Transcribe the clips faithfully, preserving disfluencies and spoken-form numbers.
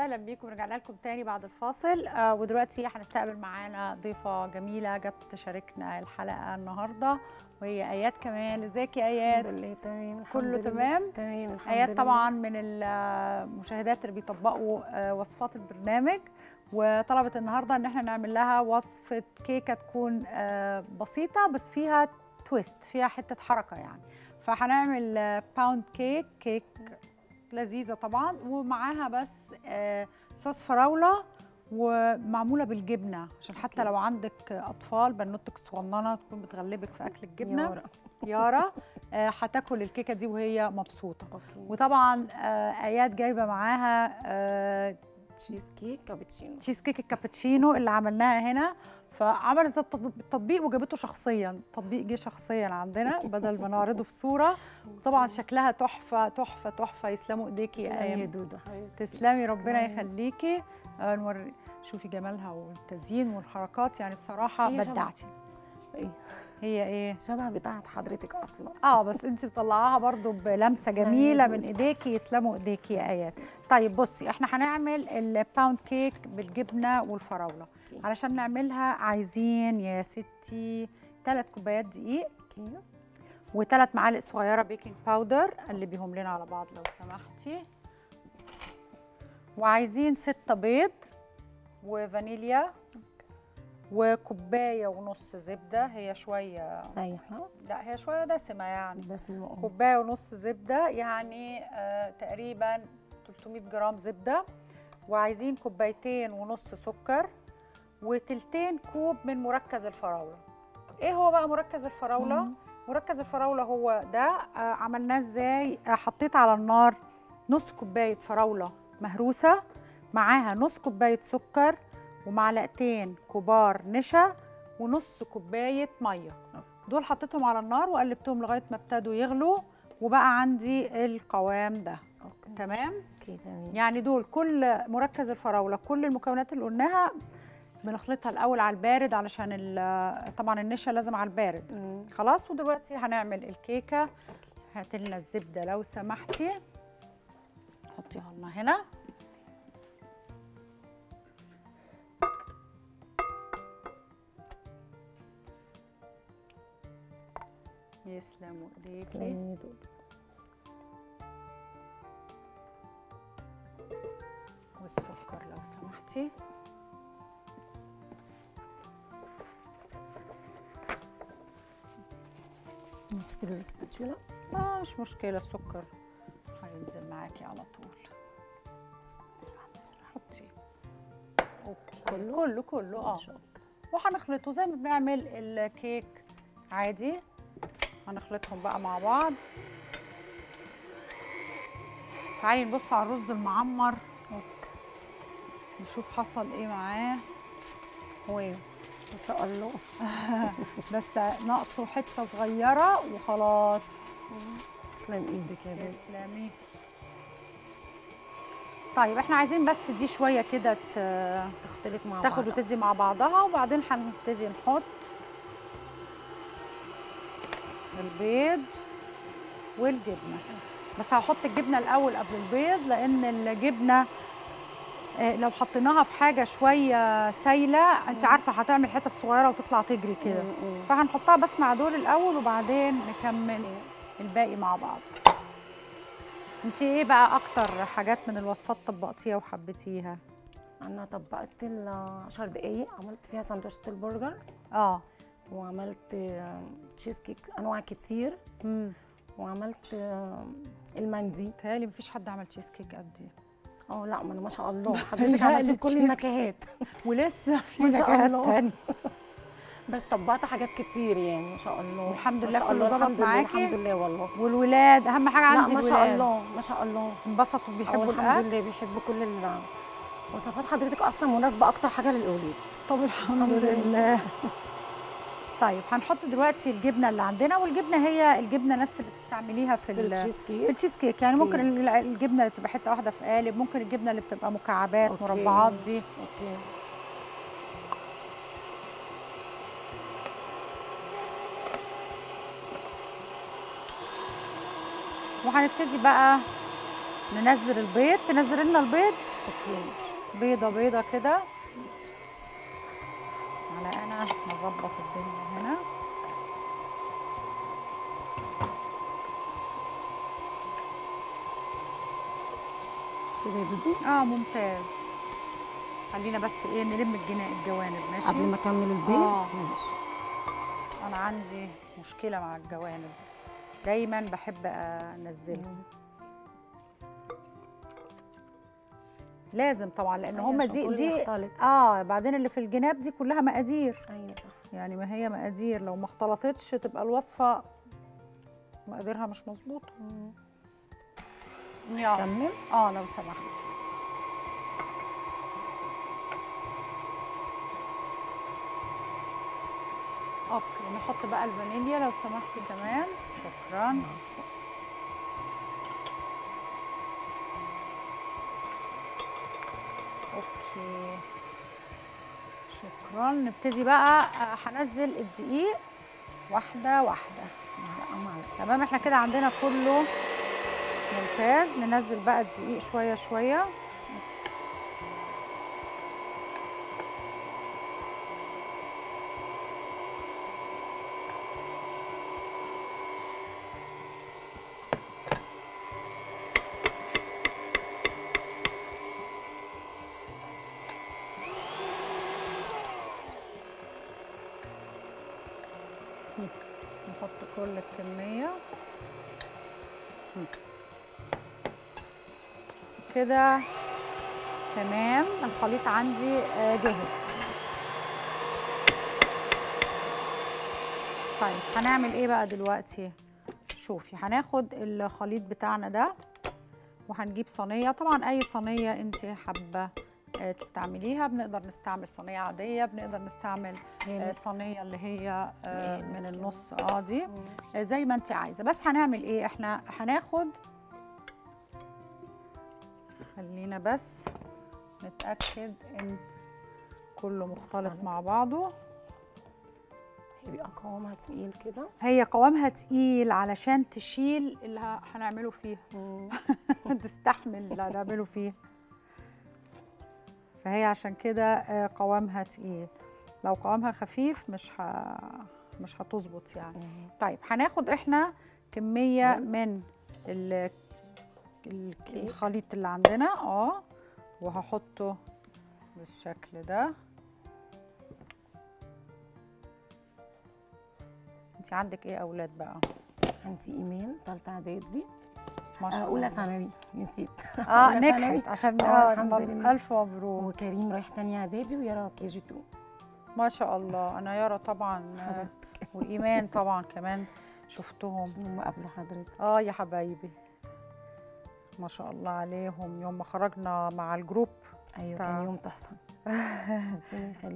وسهلا بيكم، رجعنا لكم تاني بعد الفاصل. آه ودلوقتي هنستقبل معانا ضيفه جميله جت تشاركنا الحلقه النهارده وهي ايات كمال. ازيك يا ايات؟ الحمد لله تمام، الحمد كله لله. تمام تمام الحمد ايات لله. طبعا من المشاهدات اللي بيطبقوا آه وصفات البرنامج، وطلبت النهارده ان احنا نعمل لها وصفه كيكه تكون آه بسيطه بس فيها تويست، فيها حته حركه يعني. فهنعمل آه باوند كيك، كيك لذيذه طبعا، ومعاها بس آه صوص فراوله ومعموله بالجبنه، عشان حتى لو عندك اطفال بنوتك صغننه تكون بتغلبك في اكل الجبنه. يارا يارا آه هتاكل الكيكه دي وهي مبسوطه. أوكي. وطبعا آه ايات جايبه معاها آه تشيز كيك كابتشينو، تشيز كيك الكابتشينو اللي عملناها هنا، فعملت التطبيق وجابته شخصيا، تطبيق جه شخصيا عندنا بدل ما نعرضه في صوره. وطبعا شكلها تحفه تحفه تحفه، يسلموا ايديكي يا ايام. تسلمي يا دوده، تسلمي ربنا يخليكي. آه نوري، شوفي جمالها والتزيين والحركات، يعني بصراحه بدعتي. ايه هي ايه شبه بتاعت حضرتك اصلا. اه بس انت مطلعاها برضو بلمسه جميله من ايديكي، يسلموا ايديكي يا ايات. طيب بصي، احنا هنعمل الباوند كيك بالجبنه والفراوله. علشان نعملها عايزين يا ستي ثلاث كوبايات دقيق وثلاث معالق صغيره بيكنج باودر، قلبيهم لنا على بعض لو سمحتي. وعايزين ستة بيض وفانيليا وكوبايه ونص زبده، هي شويه سايحه، لا هي شويه دسمه يعني، دسمه كوبايه ونص زبده يعني آه تقريبا ثلاثمية جرام زبده. وعايزين كوبايتين ونص سكر وتلتين كوب من مركز الفراوله. ايه هو بقى مركز الفراوله؟ مم. مركز الفراوله هو ده. آه عملناه ازاي؟ آه حطيت على النار نص كوبايه فراوله مهروسه، معاها نص كوبايه سكر ومعلقتين كبار نشا ونص كوبايه ميه. دول حطيتهم على النار وقلبتهم لغايه ما ابتدوا يغلوا، وبقى عندي القوام ده. أوكي. تمام؟ أوكي. تمام. يعني دول كل مركز الفراوله، كل المكونات اللي قلناها بنخلطها الاول على البارد، علشان طبعا النشا لازم على البارد. مم. خلاص، ودلوقتي هنعمل الكيكه. هاتي لنا الزبده لو سمحتي، حطيها لنا هنا. يسلموا ايديكي. والسكر لو سمحتي. نفس الاسباتشولا؟ اه مش مشكلة، السكر هينزل معاكي على طول. حطيه. اوكي. كله كله كله اه. وهنخلطه زي ما بنعمل الكيك عادي. هنخلطهم بقى مع بعض. تعالي نبص على الرز المعمر. اوكي. نشوف حصل ايه معاه. هو ما شاء الله. بس ناقصه حته صغيره وخلاص. تسلم ايدك يا بنت. تسلمي. طيب احنا عايزين بس دي شويه كده تختلط مع بعض، تاخد وتدي مع بعضها، وبعدين هنبتدي نحط البيض والجبنه. بس هحط الجبنه الاول قبل البيض، لان الجبنه لو حطيناها في حاجه شويه سايله انت عارفه هتعمل حتت صغيره وتطلع تجري كده، فهنحطها بس مع دول الاول وبعدين نكمل الباقي مع بعض. انت ايه بقى اكتر حاجات من الوصفات طبقتيها وحبيتيها؟ انا طبقت ال عشر دقايق، عملت فيها سندوتش البرجر اه، وعملت تشيز كيك انواع كتير. امم وعملت المندي. تهيألي مفيش حد عمل تشيز كيك قد ايه. اه لا، ما انا ما شاء الله حضرتك عملتي كل النكهات ولسه في نكهات، بس طبقت حاجات كتير يعني ما شاء الله. الحمد لله كله ظبط معاكي. الحمد لله والله. والولاد اهم حاجه عندي، الولاد ما شاء الله ما شاء الله انبسطوا وبيحبوا الاكل. الحمد لله بيحبوا كل وصفات حضرتك، اصلا مناسبه اكتر حاجه للاولاد. طب الحمد لله. طيب هنحط دلوقتي الجبنه اللي عندنا، والجبنه هي الجبنه نفس اللي بتستعمليها في, في التشيز كيك. في التشيز كيك يعني كيك. ممكن الجبنه اللي بتبقى حته واحده في قالب، ممكن الجبنه اللي بتبقى مكعبات. أوكي. مربعات دي. اوكي. وهنبتدي بقى ننزل البيض. تنزل لنا البيض. حطينا بيضه بيضه كده على انا نظبط الدنيا هنا. اه ممتاز. خلينا بس ايه نلم الجوانب ماشي قبل ما اكمل البيض. آه. ماشي. انا عندي مشكله مع الجوانب دايما بحب انزلها. لازم طبعا لان أيوة هم دي دي اه بعدين اللي في الجناب دي كلها مقادير. ايوه صح. يعني ما هي مقادير، لو ما اختلطتش تبقى الوصفه مقاديرها مش مظبوطه. كمل. اه لو سمحت. اوكي نحط بقى الفانيليا لو سمحتي كمان. شكرا. اوكي شكرا. نبتدي بقى هنزل الدقيق واحده واحده. تمام احنا كده عندنا كله ممتاز. ننزل بقى الدقيق شويه شويه. نحط كل الكميه كده. تمام الخليط عندي جاهز. طيب هنعمل ايه بقى دلوقتي؟ شوفي هناخد الخليط بتاعنا ده وهنجيب صينيه، طبعا اي صينيه انت حابه تستعمليها. بنقدر نستعمل صينيه عاديه، بنقدر نستعمل صينيه اللي هي من النص اه دي زي ما انت عايزه. بس هنعمل ايه؟ احنا هناخد، خلينا بس نتأكد ان كله مختلط مع بعضه. هيبقى قوامها تقيل كده، هي قوامها تقيل علشان تشيل اللي هنعمله فيها تستحمل اللي هنعمله فيها، فهي عشان كده قوامها تقيل. لو قوامها خفيف مش ه... مش هتظبط يعني. طيب هناخد احنا كميه من ال الخليط اللي عندنا اه وهحطه بالشكل ده. انت عندك ايه اولاد بقى؟ عندي ايمان ثالثه اعدادي، اولى ثانوي، نسيت اه نجحت عشان اه الحمد لله. الف مبروك. وكريم رايح ثانيه اعدادي ويارا كي جي اتنين. ما شاء الله. انا يارا طبعا وايمان طبعا كمان شفتهم هم قبل حضرتك. اه يا حبايبي ما شاء الله عليهم. يوم ما خرجنا مع الجروب ايوه تع... كان يوم تحفه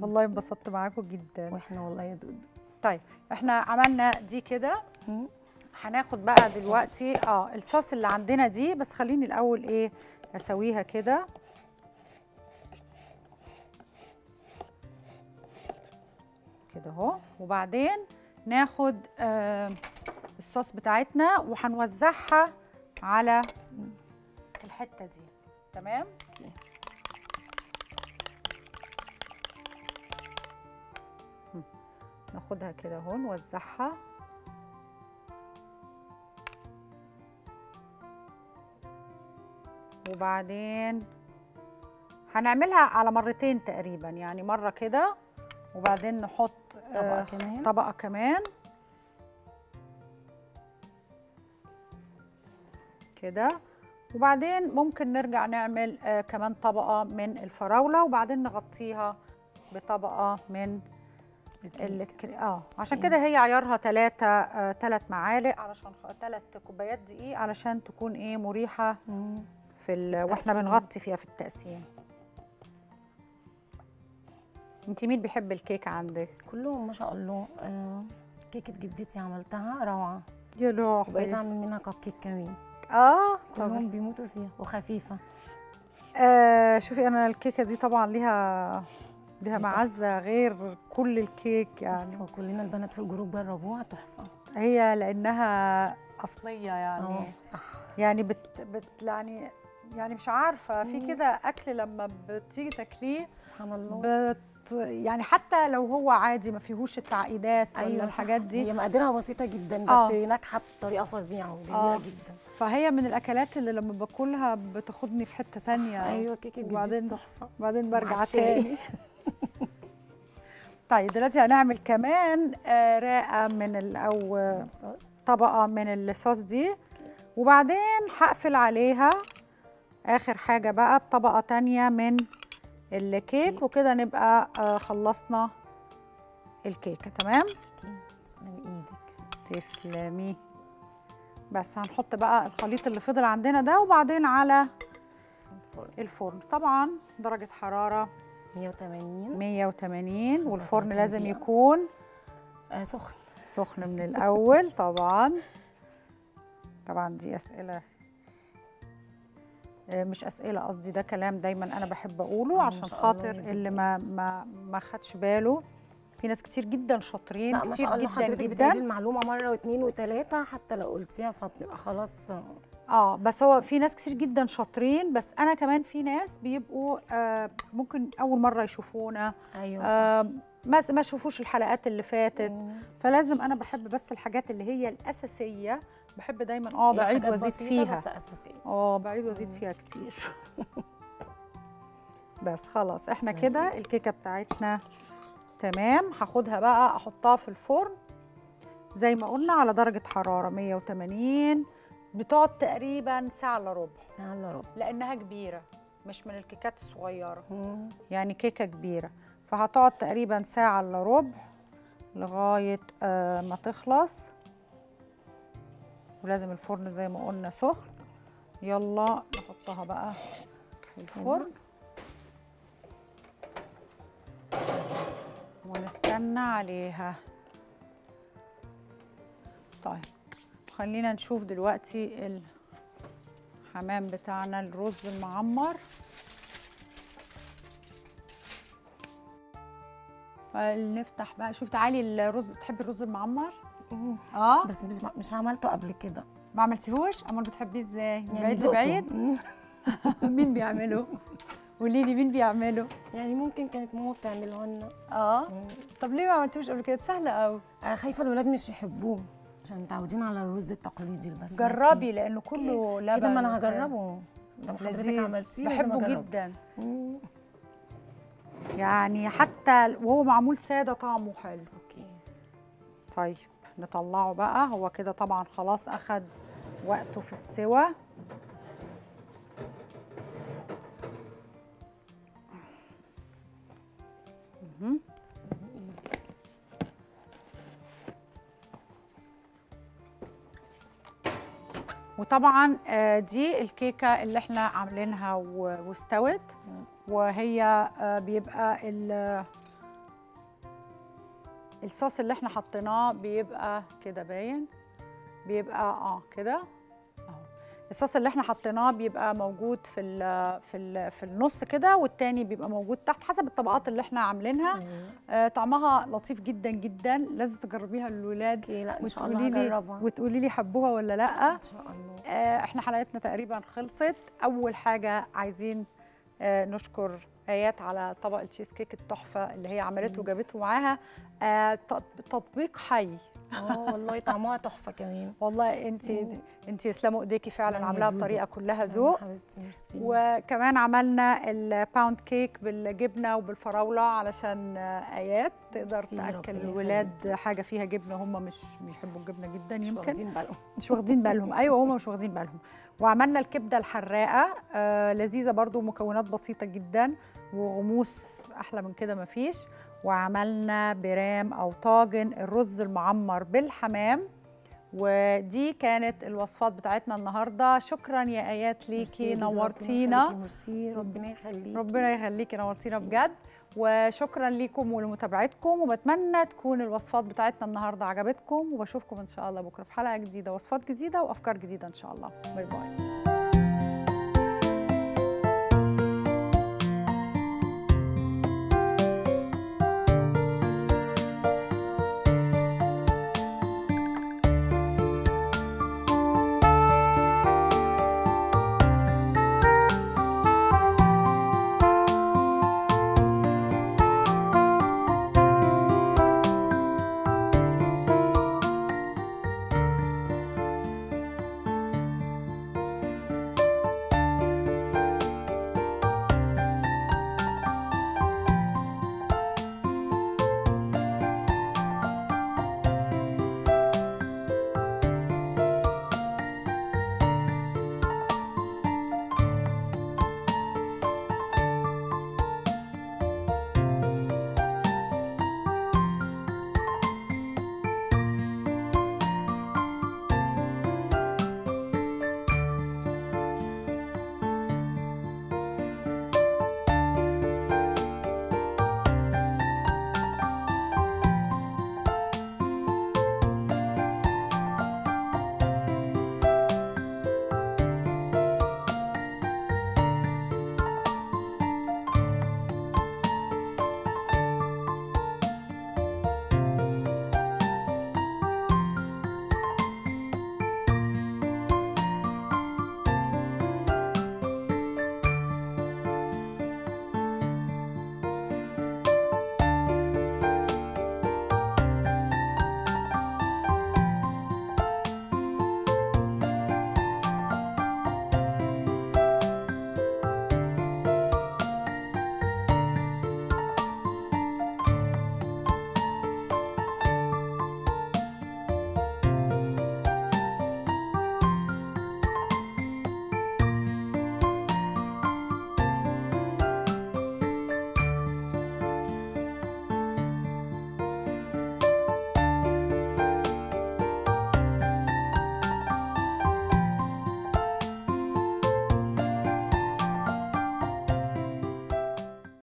والله انبسطت معاكم جدا. واحنا والله يا دود. طيب احنا عملنا دي كده. هناخد بقى دلوقتي اه الصوص اللي عندنا دي، بس خليني الاول ايه اسويها كده. كده اهو. وبعدين ناخد آه الصوص بتاعتنا وهنوزعها على الحته دي. تمام ناخدها كده اهو نوزعها. وبعدين هنعملها على مرتين تقريبا، يعني مره كده وبعدين نحط طبقه آه كمان طبقه كمان كده. وبعدين ممكن نرجع نعمل آه كمان طبقة من الفراولة وبعدين نغطيها بطبقة من الكريم. اه عشان كده هي عيارها ثلاثة آه ثلاث معالق علشان ثلاث كوبايات دقيق علشان تكون ايه مريحة في ال... واحنا بنغطي فيها في التقسيم. انت مين بيحب الكيك عندك؟ كلهم ما شاء الله. آه كيكة جدتي عملتها روعة يا لوح، وبقيت اعمل منها كب كيك كمان. اه كلهم بيموتوا فيها وخفيفه. آه شوفي انا الكيكه دي طبعا ليها ليها معزه غير كل الكيك يعني. وكلنا البنات في الجروب جربوها تحفه. هي لانها اصليه يعني. اه صح. يعني بت بت يعني يعني مش عارفه في كده اكل لما بتيجي تاكليه سبحان الله بت يعني حتى لو هو عادي ما فيهوش التعقيدات ولا أيوة الحاجات دي، هي مقاديرها بسيطه جدا بس آه. ناجحه بطريقه فظيعه وجميله آه. جدا. فهي من الاكلات اللي لما باكلها بتاخدني في حته ثانيه. ايوه كيكه جديد تحفه، وبعدين برجع تاني. طيب دلوقتي هنعمل كمان رقه من او طبقه من الصوص دي، وبعدين هقفل عليها اخر حاجه بقى بطبقه تانية من الكيك، وكده نبقى خلصنا الكيكه. تمام تسلمي ايدك. تسلمي. بس هنحط بقى الخليط اللي فضل عندنا ده وبعدين على الفرن. الفرن طبعا درجه حراره مية وتمانين مية وتمانين، والفرن لازم يكون آه سخن سخن من الاول. طبعا طبعا دي اسئله مش اسئله قصدي ده كلام دايما انا بحب اقوله عشان خاطر اللي ما ما ما خدش باله، في ناس كتير جدا شاطرين كتير جدا جدا حضرتك بتعيدي المعلومه مره واثنين وثلاثه حتى لو قلتيها فبتبقى خلاص اه بس هو في ناس كتير جدا شاطرين، بس انا كمان في ناس بيبقوا آه ممكن اول مره يشوفونا ايوه آه ما ما شافوش الحلقات اللي فاتت، فلازم انا بحب بس الحاجات اللي هي الاساسيه بحب دايما اه بعيد وازيد فيها اه بعيد وازيد فيها كتير. بس خلاص احنا كده الكيكه بتاعتنا تمام. هاخدها بقى احطها في الفرن زي ما قلنا على درجه حراره مية وتمانين، بتقعد تقريبا ساعه الا ربع ساعه الا ربع لانها كبيره مش من الكيكات الصغيره مم. يعني كيكه كبيره، فهتقعد تقريبا ساعه الا ربع لغايه آه ما تخلص، ولازم الفرن زي ما قلنا سخن. يلا نحطها بقى في الفرن ونستنى عليها. طيب خلينا نشوف دلوقتي الحمام بتاعنا الرز المعمر. نفتح بقى. شوف تعالي الرز، بتحبي الرز المعمر؟ اه بس مش مش عملته قبل كده. ما عملتيهوش؟ امال بتحبيه ازاي؟ يعني بعيد بعيد. مين بيعمله؟ قولي لي مين بيعمله؟ يعني ممكن كانت ماما بتعمله لنا. اه مم. طب ليه ما عملتوش قبل كده؟ سهله قوي. انا خايفه الولاد مش يحبوه عشان متعودين على الرز التقليدي البسمتي. جربي لانه كله لبن كده. ما انا هجربه. طب حضرتك عملتيه؟ بحبه جدا. مم. يعني حتى وهو معمول ساده طعمه حلو. اوكي. طيب نطلعه بقى. هو كده طبعا خلاص اخد وقته في السوى. وطبعا دي الكيكه اللي احنا عاملينها واستوت، وهي بيبقى الصوص اللي احنا حطيناه بيبقى كده باين، بيبقى اه كده اهو. الصوص اللي احنا حطيناه بيبقى موجود في ال في ال في النص كده، والتاني بيبقى موجود تحت حسب الطبقات اللي احنا عاملينها. آه طعمها لطيف جدا جدا، لازم تجربيها للولاد وتقولي لي وتقولي لي حبوها ولا لا. ان شاء الله. آه احنا حلقتنا تقريبا خلصت. اول حاجه عايزين آه نشكر آيات على طبق التشيز كيك التحفة اللي هي عملته وجابته معاها آه تطبيق حي. اه والله طعمها تحفة كمان. والله انت انت يسلموا ايديكي فعلا، عاملاها بطريقة كلها ذوق. وكمان عملنا الباوند كيك بالجبنة وبالفراولة علشان آيات تقدر تاكل الولاد حاجة فيها جبنة، هم مش بيحبوا الجبنة جدا يمكن. مش واخدين بالهم. مش واخدين بالهم، ايوه هم مش واخدين بالهم. وعملنا الكبدة الحراقة آه لذيذة برضو، مكونات بسيطة جدا وغموس أحلى من كده مفيش. وعملنا برام أو طاجن الرز المعمر بالحمام. ودي كانت الوصفات بتاعتنا النهاردة. شكرا يا آيات ليكي، نورتينا. ميرسي ربنا يخليكي. ربنا يخليكي نورتينا بجد. وشكرا ليكم ولمتابعتكم، وبتمنى تكون الوصفات بتاعتنا النهاردة عجبتكم، وبشوفكم إن شاء الله بكرة في حلقة جديدة، وصفات جديدة وأفكار جديدة إن شاء الله. باي باي.